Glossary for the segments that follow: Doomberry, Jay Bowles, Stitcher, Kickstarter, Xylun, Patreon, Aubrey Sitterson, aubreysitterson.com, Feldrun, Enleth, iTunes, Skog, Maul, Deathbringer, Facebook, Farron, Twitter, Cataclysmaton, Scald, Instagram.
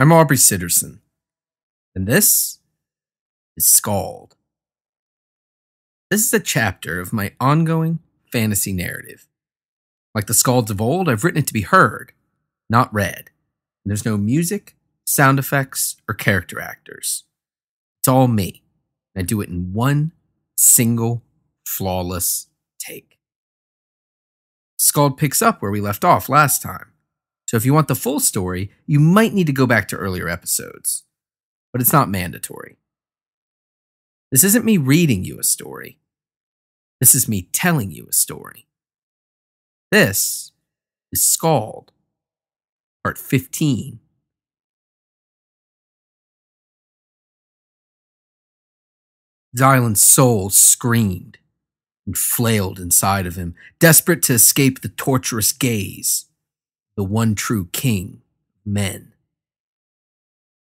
I'm Aubrey Sitterson, and this is Scald. This is a chapter of my ongoing fantasy narrative. Like the Scalds of old, I've written it to be heard, not read. And there's no music, sound effects, or character actors. It's all me, and I do it in one single, flawless take. Scald picks up where we left off last time. So if you want the full story, you might need to go back to earlier episodes. But it's not mandatory. This isn't me reading you a story. This is me telling you a story. This is Scald, Part 15. Xylun's soul screamed and flailed inside of him, desperate to escape the torturous gaze. The one true king of men.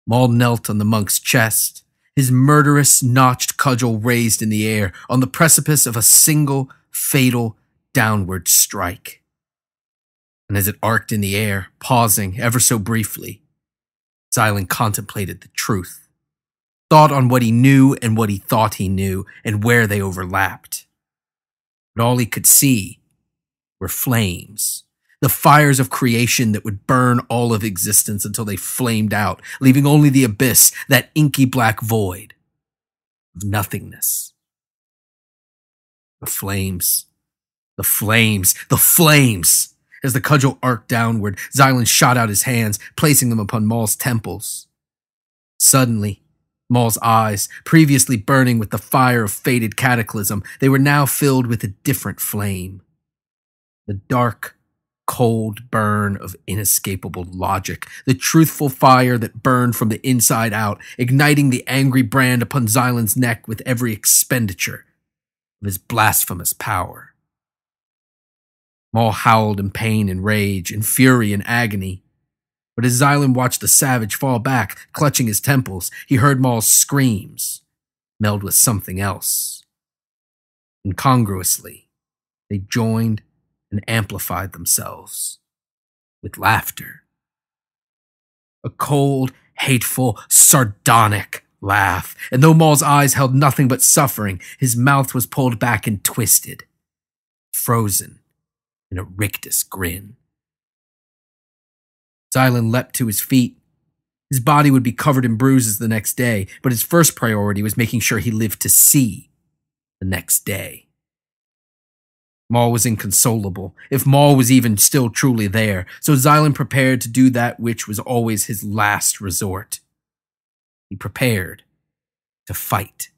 Maul knelt on the monk's chest, his murderous, notched cudgel raised in the air, on the precipice of a single, fatal, downward strike. And as it arced in the air, pausing ever so briefly, Xylun contemplated the truth, thought on what he knew and what he thought he knew, and where they overlapped. But all he could see were flames. The fires of creation that would burn all of existence until they flamed out, leaving only the abyss, that inky black void of nothingness. The flames. As the cudgel arced downward, Xylun shot out his hands, placing them upon Maul's temples. Suddenly, Maul's eyes, previously burning with the fire of fated cataclysm, they were now filled with a different flame. The dark, cold burn of inescapable logic, the truthful fire that burned from the inside out, igniting the angry brand upon Xylun's neck with every expenditure of his blasphemous power. Maul howled in pain and rage, in fury and agony, but as Xylun watched the savage fall back, clutching his temples, he heard Maul's screams meld with something else. Incongruously, they joined and amplified themselves with laughter. A cold, hateful, sardonic laugh, and though Maul's eyes held nothing but suffering, his mouth was pulled back and twisted, frozen in a rictus grin. Xylun leapt to his feet. His body would be covered in bruises the next day, but his first priority was making sure he lived to see the next day. Maul was inconsolable, if Maul was even still truly there, so Xylun prepared to do that which was always his last resort. He prepared to fight.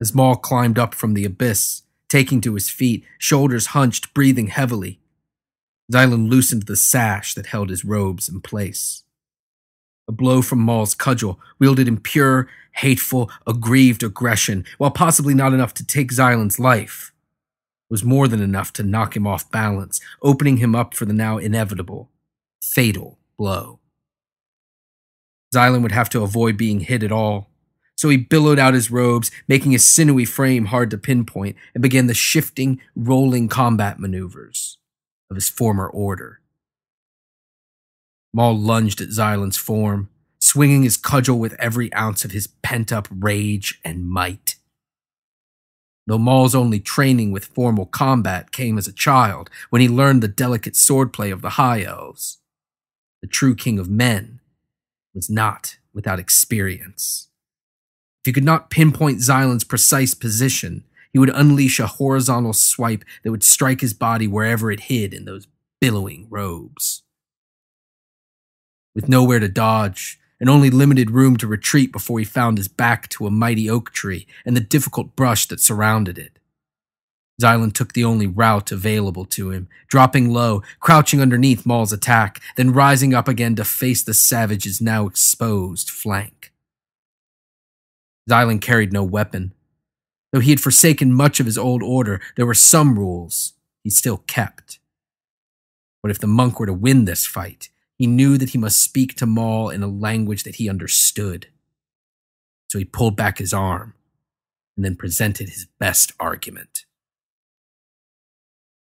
As Maul climbed up from the abyss, taking to his feet, shoulders hunched, breathing heavily, Xylun loosened the sash that held his robes in place. A blow from Maul's cudgel, wielded in pure, hateful, aggrieved aggression, while possibly not enough to take Xylun's life, was more than enough to knock him off balance, opening him up for the now inevitable, fatal blow. Xylun would have to avoid being hit at all, so he billowed out his robes, making his sinewy frame hard to pinpoint, and began the shifting, rolling combat maneuvers of his former order. Maul lunged at Xylun's form, swinging his cudgel with every ounce of his pent-up rage and might. Though Maul's only training with formal combat came as a child, when he learned the delicate swordplay of the High Elves, the true king of men was not without experience. If he could not pinpoint Xylun's precise position, he would unleash a horizontal swipe that would strike his body wherever it hid in those billowing robes. With nowhere to dodge, and only limited room to retreat before he found his back to a mighty oak tree and the difficult brush that surrounded it, Xylun took the only route available to him, dropping low, crouching underneath Maul's attack, then rising up again to face the savage's now exposed flank. Xylun carried no weapon. Though he had forsaken much of his old order, there were some rules he still kept. But if the monk were to win this fight, he knew that he must speak to Maul in a language that he understood. So he pulled back his arm and then presented his best argument.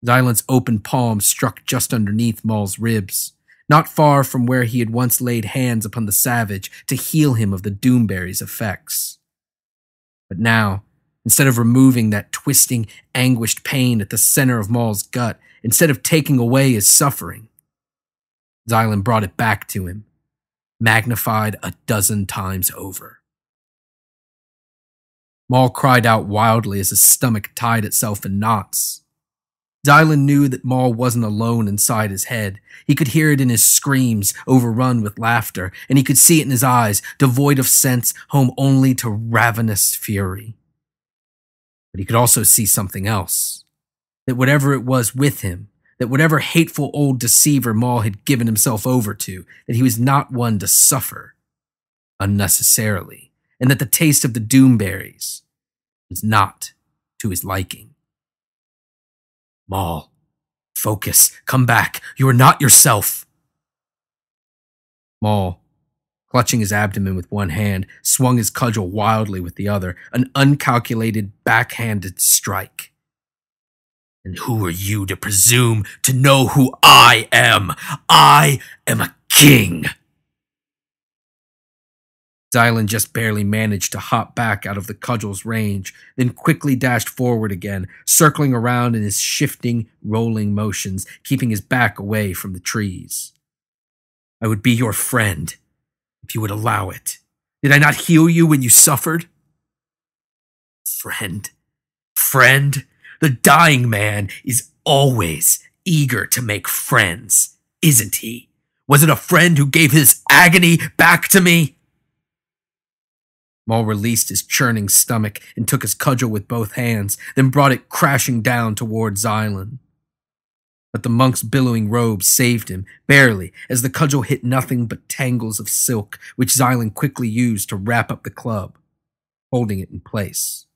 Xylun's open palm struck just underneath Maul's ribs, not far from where he had once laid hands upon the savage to heal him of the Doomberry's effects. But now, instead of removing that twisting, anguished pain at the center of Maul's gut, instead of taking away his suffering, Xylun brought it back to him, magnified a dozen times over. Maul cried out wildly as his stomach tied itself in knots. Xylun knew that Maul wasn't alone inside his head. He could hear it in his screams, overrun with laughter, and he could see it in his eyes, devoid of sense, home only to ravenous fury. But he could also see something else, that whatever it was with him, that whatever hateful old deceiver Maul had given himself over to, that he was not one to suffer unnecessarily, and that the taste of the Doomberries was not to his liking. Maul, focus, come back, you are not yourself. Maul, clutching his abdomen with one hand, swung his cudgel wildly with the other, an uncalculated, backhanded strike. And who are you to presume to know who I am? I am a king. Xylun just barely managed to hop back out of the cudgel's range, then quickly dashed forward again, circling around in his shifting, rolling motions, keeping his back away from the trees. I would be your friend, if you would allow it. Did I not heal you when you suffered? Friend, the dying man is always eager to make friends, isn't he? Was it a friend who gave his agony back to me? Maul released his churning stomach and took his cudgel with both hands, then brought it crashing down toward Xylun. But the monk's billowing robe saved him, barely, as the cudgel hit nothing but tangles of silk, which Xylun quickly used to wrap up the club, holding it in place.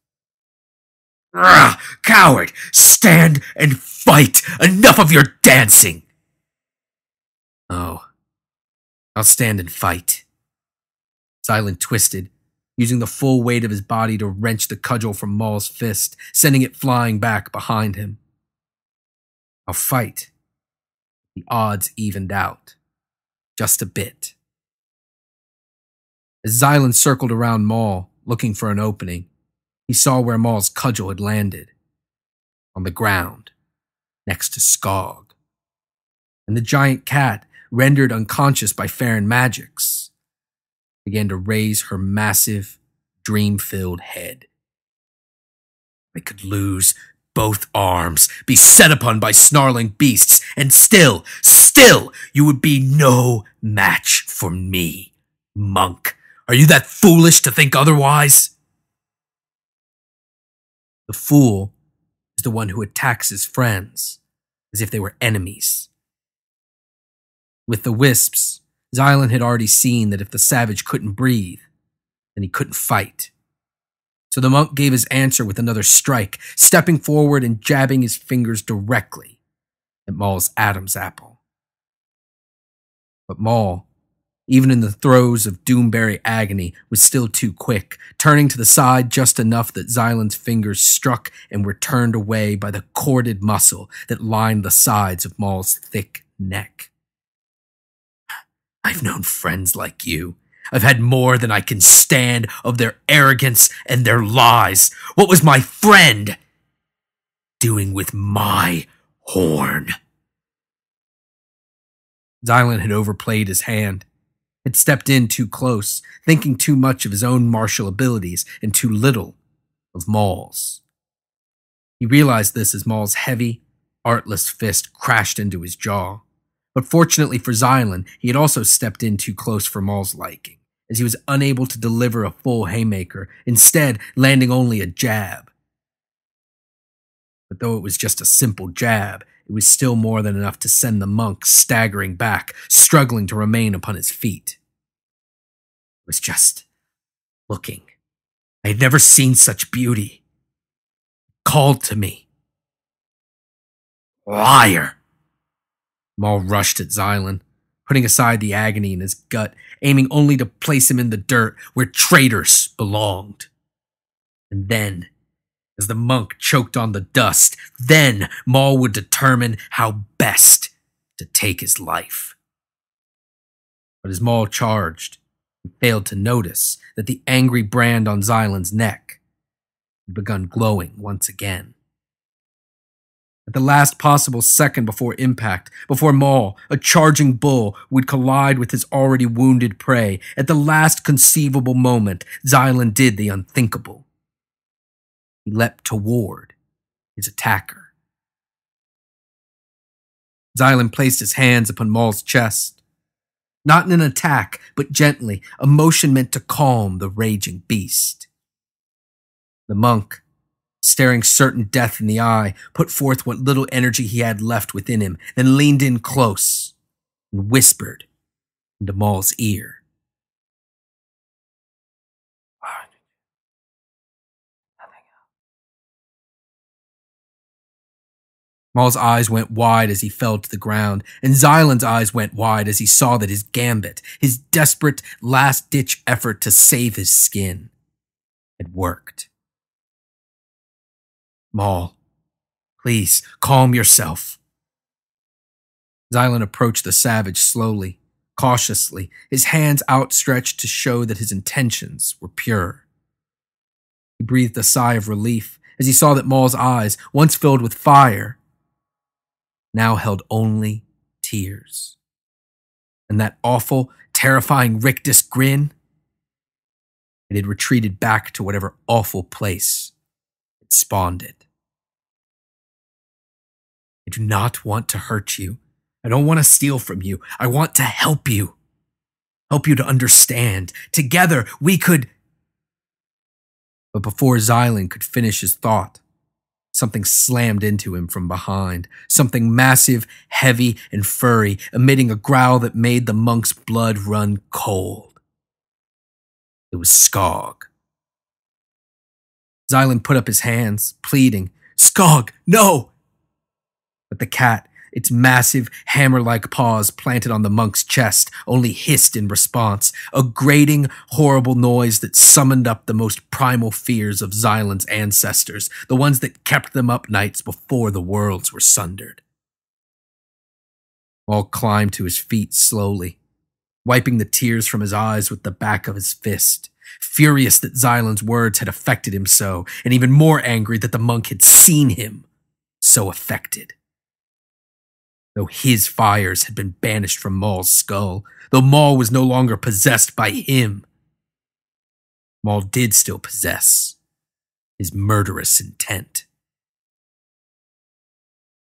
Ah, coward! Stand and fight! Enough of your dancing! Oh, I'll stand and fight. Xylun twisted, using the full weight of his body to wrench the cudgel from Maul's fist, sending it flying back behind him. I'll fight. The odds evened out. Just a bit. As Xylun circled around Maul, looking for an opening, he saw where Maul's cudgel had landed. On the ground, next to Skog. And the giant cat, rendered unconscious by Farron magics, began to raise her massive, dream-filled head. I could lose both arms, be set upon by snarling beasts, and still, you would be no match for me, monk. Are you that foolish to think otherwise? The fool is the one who attacks his friends, as if they were enemies. With the wisps, Xylun had already seen that if the savage couldn't breathe, then he couldn't fight. So the monk gave his answer with another strike, stepping forward and jabbing his fingers directly at Maul's Adam's apple. But Maul, even in the throes of Doomberry agony, was still too quick, turning to the side just enough that Xylun's fingers struck and were turned away by the corded muscle that lined the sides of Maul's thick neck. I've known friends like you. I've had more than I can stand of their arrogance and their lies. What was my friend doing with my horn? Xylun had overplayed his hand, had stepped in too close, thinking too much of his own martial abilities and too little of Maul's. He realized this as Maul's heavy, artless fist crashed into his jaw. But fortunately for Xylun, he had also stepped in too close for Maul's liking, as he was unable to deliver a full haymaker, instead landing only a jab. But though it was just a simple jab, it was still more than enough to send the monk staggering back, struggling to remain upon his feet. I was just looking. I had never seen such beauty. It called to me. Liar! Maul rushed at Xylun, putting aside the agony in his gut, aiming only to place him in the dirt where traitors belonged. And then, as the monk choked on the dust, then Maul would determine how best to take his life. but as Maul charged, he failed to notice that the angry brand on Xylun's neck had begun glowing once again. At the last possible second before impact, before Maul, a charging bull, would collide with his already wounded prey, at the last conceivable moment, Xylun did the unthinkable. He leapt toward his attacker. Xylun placed his hands upon Maul's chest. Not in an attack, but gently, a motion meant to calm the raging beast. The monk, staring certain death in the eye, put forth what little energy he had left within him, then leaned in close and whispered into Maul's ear. Maul's eyes went wide as he fell to the ground, and Xylun's eyes went wide as he saw that his gambit, his desperate, last-ditch effort to save his skin, had worked. Maul, please, calm yourself. Xylun approached the savage slowly, cautiously, his hands outstretched to show that his intentions were pure. He breathed a sigh of relief as he saw that Maul's eyes, once filled with fire, now held only tears. And that awful, terrifying rictus grin, it had retreated back to whatever awful place it spawned it. I do not want to hurt you. I don't want to steal from you. I want to help you. Help you to understand. Together, we could... But before Xylun could finish his thought, something slammed into him from behind, something massive, heavy, and furry, emitting a growl that made the monk's blood run cold. It was Skog. Xylun put up his hands, pleading, "Skog, no!" But the cat, its massive, hammer-like paws planted on the monk's chest, only hissed in response, a grating, horrible noise that summoned up the most primal fears of Xylun's ancestors, the ones that kept them up nights before the worlds were sundered. Maul climbed to his feet slowly, wiping the tears from his eyes with the back of his fist, furious that Xylun's words had affected him so, and even more angry that the monk had seen him so affected. Though his fires had been banished from Maul's skull, though Maul was no longer possessed by him, Maul did still possess his murderous intent.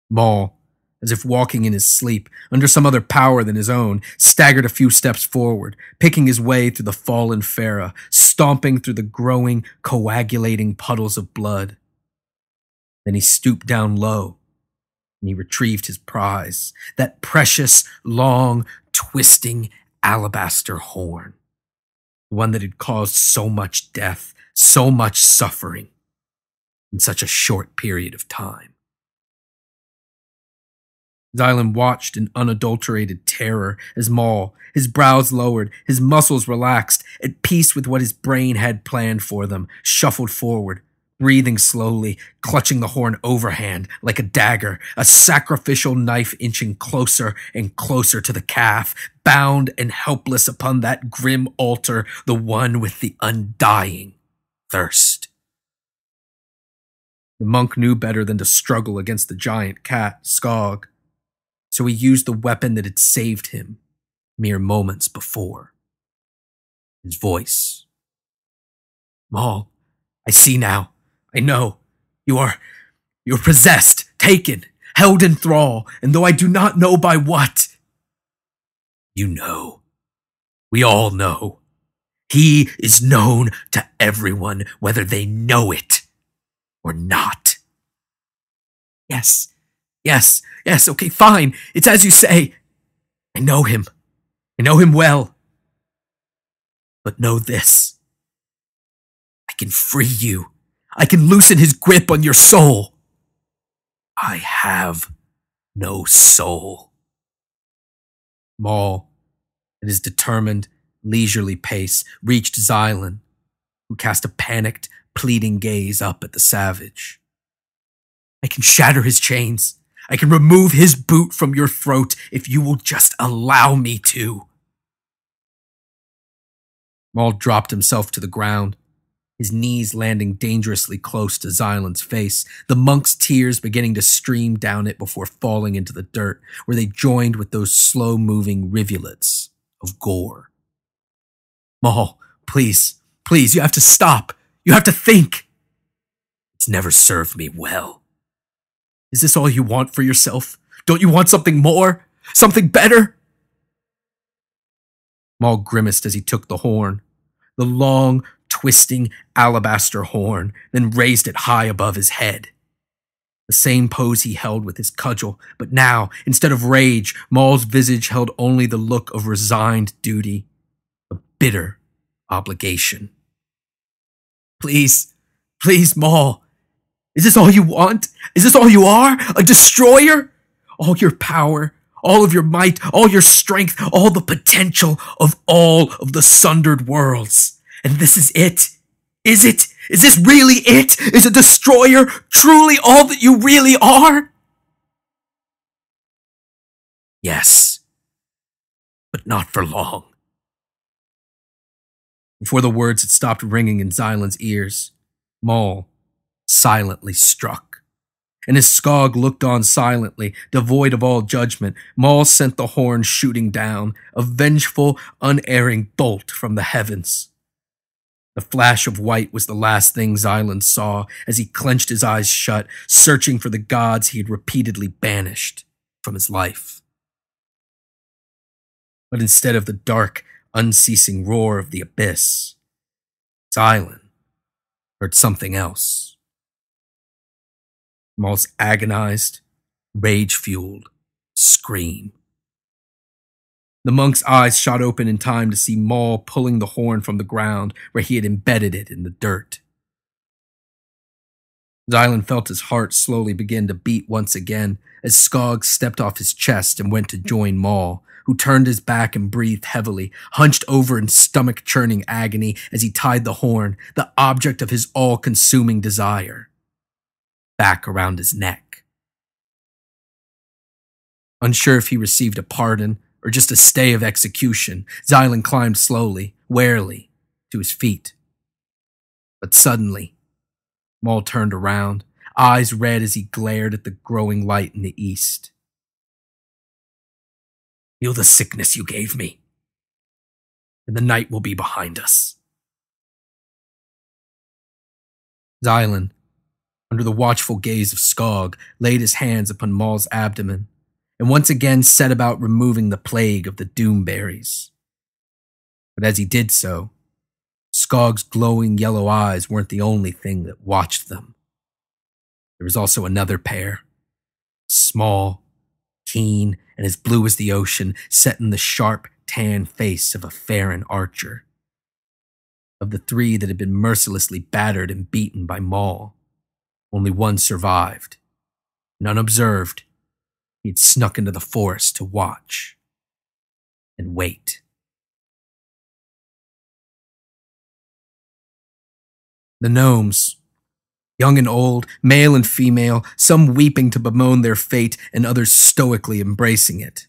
Maul, as if walking in his sleep, under some other power than his own, staggered a few steps forward, picking his way through the fallen Farah, stomping through the growing, coagulating puddles of blood. Then he stooped down low, and he retrieved his prize, that precious, long, twisting alabaster horn, the one that had caused so much death, so much suffering in such a short period of time. Xylun watched in unadulterated terror as Maul, his brows lowered, his muscles relaxed, at peace with what his brain had planned for them, shuffled forward, breathing slowly, clutching the horn overhand like a dagger, a sacrificial knife inching closer and closer to the calf, bound and helpless upon that grim altar, the one with the undying thirst. The monk knew better than to struggle against the giant cat, Skog, so he used the weapon that had saved him mere moments before. His voice. "Maul, I see now. I know. You're possessed, taken, held in thrall, and though I do not know by what, you know. We all know. He is known to everyone, whether they know it or not." "Yes, yes, yes, okay, fine. It's as you say. I know him. I know him well. But know this. I can free you. I can loosen his grip on your soul. I have no soul." Maul, at his determined, leisurely pace, reached Xylun, who cast a panicked, pleading gaze up at the savage. "I can shatter his chains. I can remove his boot from your throat if you will just allow me to. Maul dropped himself to the ground, his knees landing dangerously close to Xylun's face, the monk's tears beginning to stream down it before falling into the dirt, where they joined with those slow-moving rivulets of gore. Maul, please, please, you have to stop. You have to think. It's never served me well. Is this all you want for yourself? Don't you want something more? Something better? Maul grimaced as he took the horn, the long, twisting alabaster horn, then raised it high above his head. The same pose he held with his cudgel, but now, instead of rage, Maul's visage held only the look of resigned duty, of bitter obligation. Please, please, Maul. Is this all you want? Is this all you are? A destroyer? All your power, all of your might, all your strength, all the potential of all of the sundered worlds. And this is it? Is it? Is this really it? Is a destroyer truly all that you really are? Yes, but not for long. Before the words had stopped ringing in Xylun's ears, Maul silently struck. And as Skog looked on silently, devoid of all judgment, Maul sent the horn shooting down, a vengeful, unerring bolt from the heavens. The flash of white was the last thing Xylun saw as he clenched his eyes shut, searching for the gods he had repeatedly banished from his life. But instead of the dark, unceasing roar of the abyss, Xylun heard something else. Maul's agonized, rage-fueled scream. The monk's eyes shot open in time to see Maul pulling the horn from the ground where he had embedded it in the dirt. Xylun felt his heart slowly begin to beat once again as Skog stepped off his chest and went to join Maul, who turned his back and breathed heavily, hunched over in stomach-churning agony as he tied the horn, the object of his all-consuming desire, back around his neck. Unsure if he received a pardon or just a stay of execution, Xylun climbed slowly, warily, to his feet. But suddenly, Maul turned around, eyes red as he glared at the growing light in the east. Heal the sickness you gave me, and the night will be behind us. Xylun, under the watchful gaze of Skog, laid his hands upon Maul's abdomen, and once again set about removing the plague of the Doomberries. But as he did so, Skog's glowing yellow eyes weren't the only thing that watched them. There was also another pair, small, keen, and as blue as the ocean, set in the sharp, tan face of a Farron archer. Of the three that had been mercilessly battered and beaten by Maul, only one survived. None observed. He had snuck into the forest to watch and wait. The gnomes, young and old, male and female, some weeping to bemoan their fate and others stoically embracing it.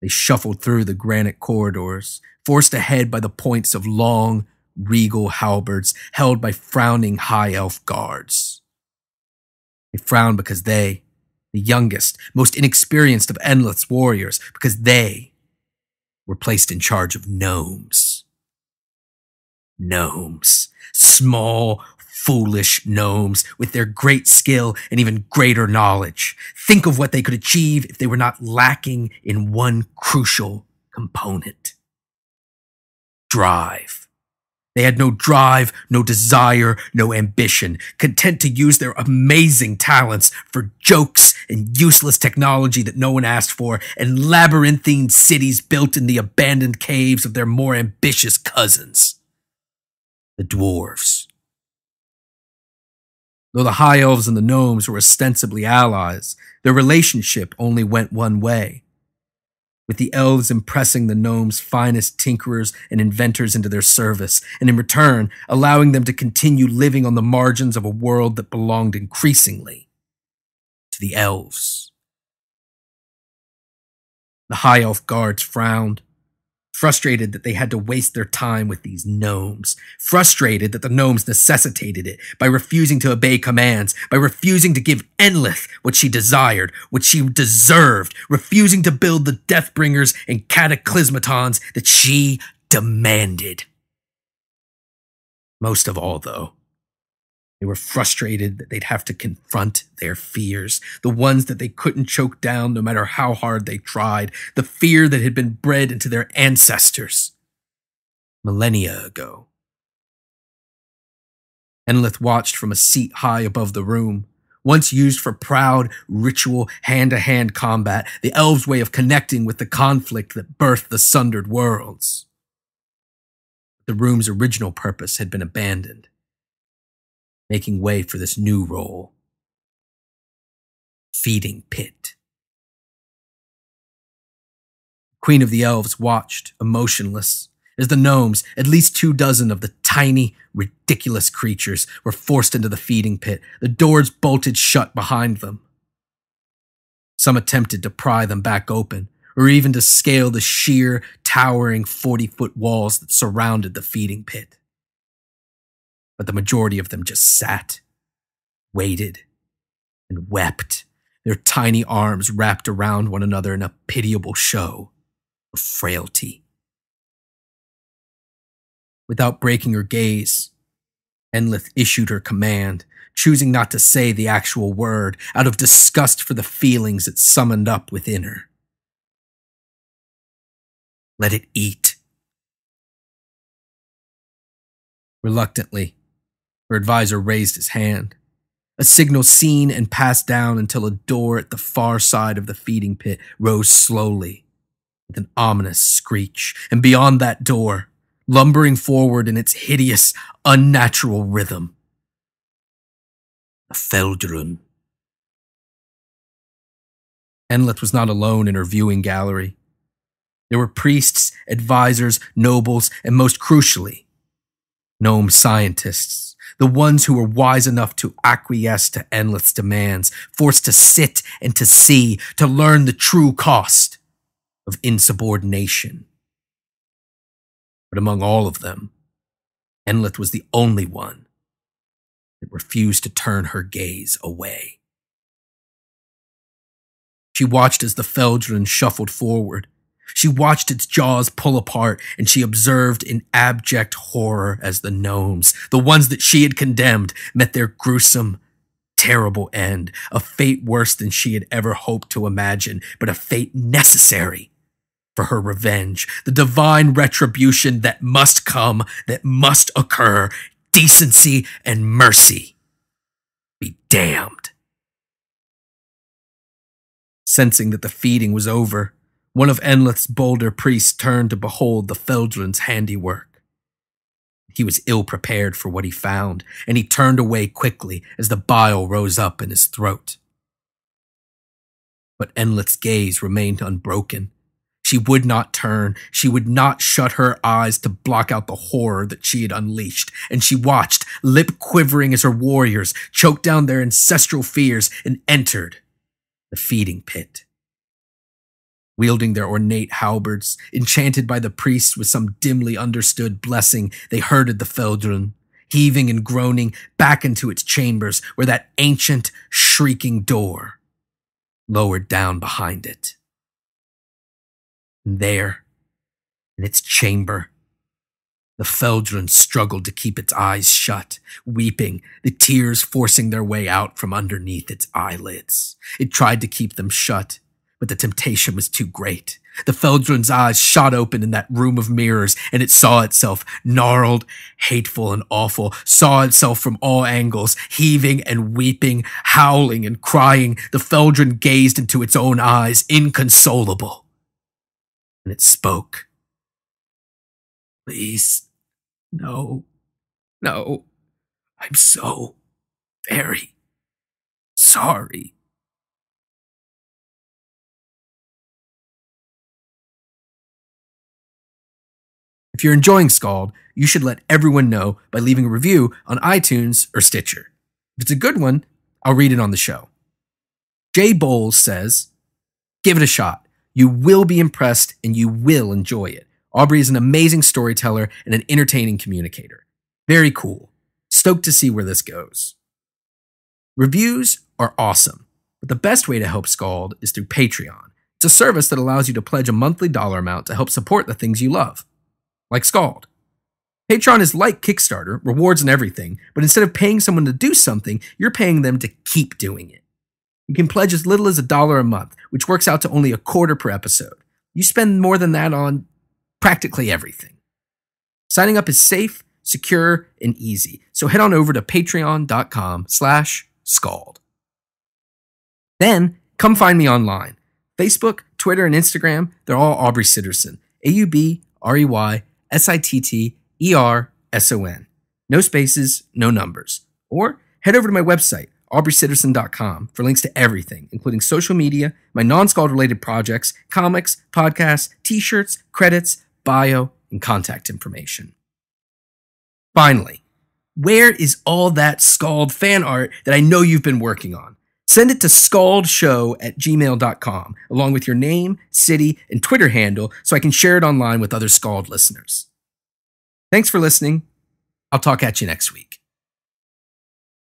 They shuffled through the granite corridors, forced ahead by the points of long, regal halberds held by frowning high elf guards. They frowned because they, the youngest, most inexperienced of Enleth's warriors, because they were placed in charge of gnomes. Gnomes. Small, foolish gnomes with their great skill and even greater knowledge. Think of what they could achieve if they were not lacking in one crucial component. Drive. They had no drive, no desire, no ambition, content to use their amazing talents for jokes and useless technology that no one asked for, and labyrinthine cities built in the abandoned caves of their more ambitious cousins, the dwarves. Though the high elves and the gnomes were ostensibly allies, their relationship only went one way, with the elves impressing the gnomes' finest tinkerers and inventors into their service, and in return, allowing them to continue living on the margins of a world that belonged increasingly to the elves. The high elf guards frowned, frustrated that they had to waste their time with these gnomes, frustrated that the gnomes necessitated it by refusing to obey commands, by refusing to give Enleth what she desired, what she deserved, refusing to build the Deathbringers and Cataclysmatons that she demanded. Most of all, though, they were frustrated that they'd have to confront their fears, the ones that they couldn't choke down no matter how hard they tried, the fear that had been bred into their ancestors millennia ago. Enleth watched from a seat high above the room. Once used for proud, ritual, hand-to-hand combat, the elves' way of connecting with the conflict that birthed the sundered worlds. The room's original purpose had been abandoned, making way for this new role. Feeding pit. Queen of the Elves watched, emotionless, as the gnomes, at least 24 of the tiny, ridiculous creatures, were forced into the feeding pit, the doors bolted shut behind them. Some attempted to pry them back open, or even to scale the sheer, towering 40-foot walls that surrounded the feeding pit. But the majority of them just sat, waited, and wept, their tiny arms wrapped around one another in a pitiable show of frailty. Without breaking her gaze, Enleth issued her command, choosing not to say the actual word out of disgust for the feelings it summoned up within her. Let it eat. Reluctantly, her advisor raised his hand, a signal seen and passed down until a door at the far side of the feeding pit rose slowly with an ominous screech, and beyond that door, lumbering forward in its hideous, unnatural rhythm, the Feldrun. Enleth was not alone in her viewing gallery. There were priests, advisors, nobles, and most crucially, gnome scientists. The ones who were wise enough to acquiesce to Enleth's demands, forced to sit and to see, to learn the true cost of insubordination. But among all of them, Enleth was the only one that refused to turn her gaze away. She watched as the Feldrun shuffled forward. She watched its jaws pull apart, and she observed in abject horror as the gnomes, the ones that she had condemned, met their gruesome, terrible end, a fate worse than she had ever hoped to imagine, but a fate necessary for her revenge, the divine retribution that must come, that must occur. Decency and mercy be damned. Sensing that the feeding was over, one of Enleth's bolder priests turned to behold the Feldrun's handiwork. He was ill-prepared for what he found, and he turned away quickly as the bile rose up in his throat. But Enleth's gaze remained unbroken. She would not turn. She would not shut her eyes to block out the horror that she had unleashed, and she watched, lip quivering as her warriors choked down their ancestral fears and entered the feeding pit. Wielding their ornate halberds, enchanted by the priests with some dimly understood blessing, they herded the Feldrun, heaving and groaning, back into its chambers where that ancient, shrieking door lowered down behind it. And there, in its chamber, the Feldrun struggled to keep its eyes shut, weeping, the tears forcing their way out from underneath its eyelids. It tried to keep them shut, but the temptation was too great. The Feldrun's eyes shot open in that room of mirrors, and it saw itself, gnarled, hateful, and awful, saw itself from all angles, heaving and weeping, howling and crying. The Feldrun gazed into its own eyes, inconsolable. And it spoke. Please, no, I'm so very sorry. If you're enjoying Scald, you should let everyone know by leaving a review on iTunes or Stitcher. If it's a good one, I'll read it on the show. Jay Bowles says, give it a shot. You will be impressed and you will enjoy it. Aubrey is an amazing storyteller and an entertaining communicator. Very cool. Stoked to see where this goes. Reviews are awesome, but the best way to help Scald is through Patreon. It's a service that allows you to pledge a monthly dollar amount to help support the things you love, like Scald. Patreon is like Kickstarter, rewards and everything, but instead of paying someone to do something, you're paying them to keep doing it. You can pledge as little as $1 a month, which works out to only $0.25 per episode. You spend more than that on practically everything. Signing up is safe, secure, and easy, so head on over to patreon.com/Scald. Then, come find me online. Facebook, Twitter, and Instagram, they're all Aubrey Sitterson. AUBREYSITTERSON. No spaces, no numbers. Or head over to my website, aubreysitterson.com, for links to everything, including social media, my non-Scald related projects, comics, podcasts, t-shirts, credits, bio, and contact information. Finally, where is all that Scald fan art that I know you've been working on? Send it to scaldshow@gmail.com, along with your name, city, and Twitter handle so I can share it online with other Scald listeners. Thanks for listening. I'll talk at you next week.